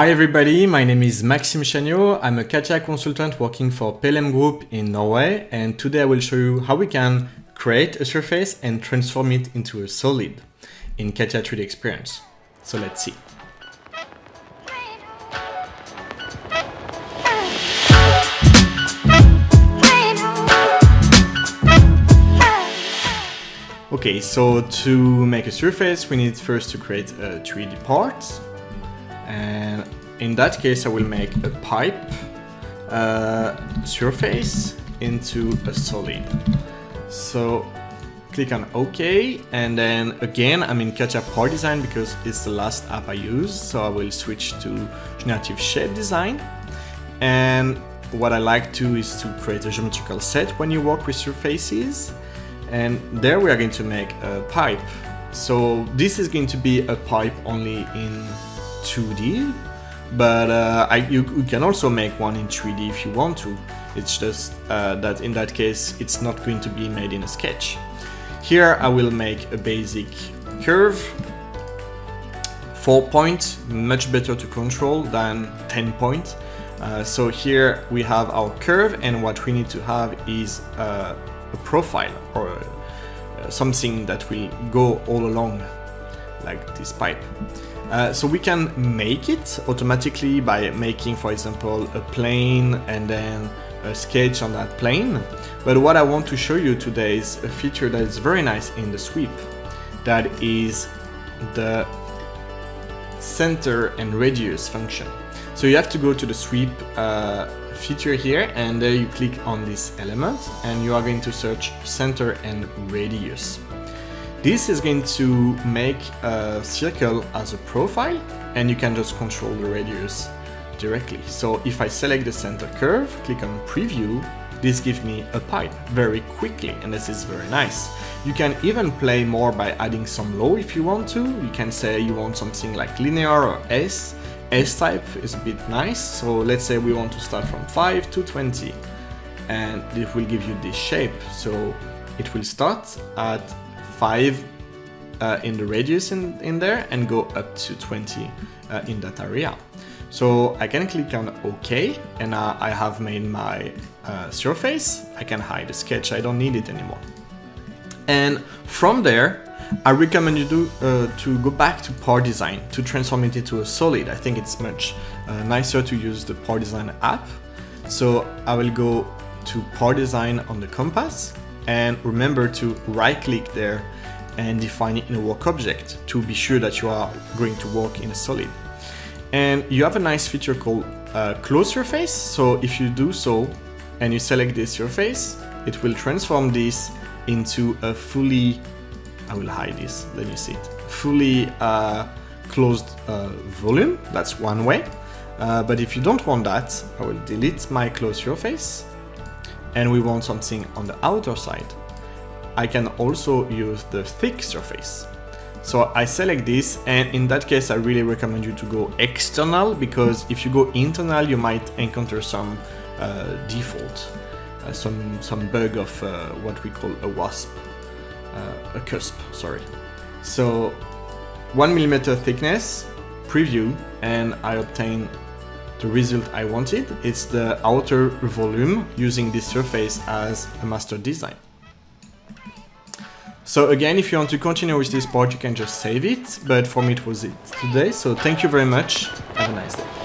Hi everybody, my name is Maxime Chagnot. I'm a CATIA consultant working for PLM Group in Norway, and today I will show you how we can create a surface and transform it into a solid in CATIA 3D experience. So let's see. Okay, so to make a surface, we need first to create a 3D part. And in that case, I will make a pipe surface into a solid. So click on OK. And then again, I'm in CATIA Part Design because it's the last app I use. So I will switch to Generative Shape Design. And what I like to do is to create a geometrical set when you work with surfaces. And there we are going to make a pipe. So this is going to be a pipe only in 2D, but you can also make one in 3D if you want to. It's just that in that case it's not going to be made in a sketch. Here I will make a basic curve, 4 points, much better to control than 10 points. So here we have our curve, and what we need to have is a profile or something that will go all along like this pipe. So we can make it automatically by making, for example, a plane and then a sketch on that plane. But what I want to show you today is a feature that is very nice in the sweep. That is the center and radius function. So you have to go to the sweep feature here, and there you click on this element and you are going to search center and radius. This is going to make a circle as a profile, and you can just control the radius directly. So if I select the center curve, click on preview, this gives me a pipe very quickly, and this is very nice. You can even play more by adding some law if you want to. You can say you want something like linear or S type is a bit nice. So let's say we want to start from 5 to 20, and it will give you this shape. So it will start at 5 in the radius in there and go up to 20 in that area. So I can click on OK, and I have made my surface. I can hide the sketch, I don't need it anymore. And from there, I recommend you to go back to Part Design to transform it into a solid. I think it's much nicer to use the Part Design app. So I will go to Part Design on the compass. And remember to right-click there and define it in a work object to be sure that you are going to work in a solid. And you have a nice feature called close surface. So if you do so and you select this surface, it will transform this into a fully, I will hide this, let me see it, fully closed volume. That's one way. But if you don't want that, I will delete my close surface. And we want something on the outer side. I can also use the thick surface. So I select this, and in that case I really recommend you to go external, because if you go internal you might encounter some default, some bug of what we call a wasp, a cusp, sorry. So 1 millimeter thickness, preview, and I obtain the result I wanted. It's the outer volume using this surface as a master design. So again, if you want to continue with this part, you can just save it. But for me, it was it today. So thank you very much. Have a nice day.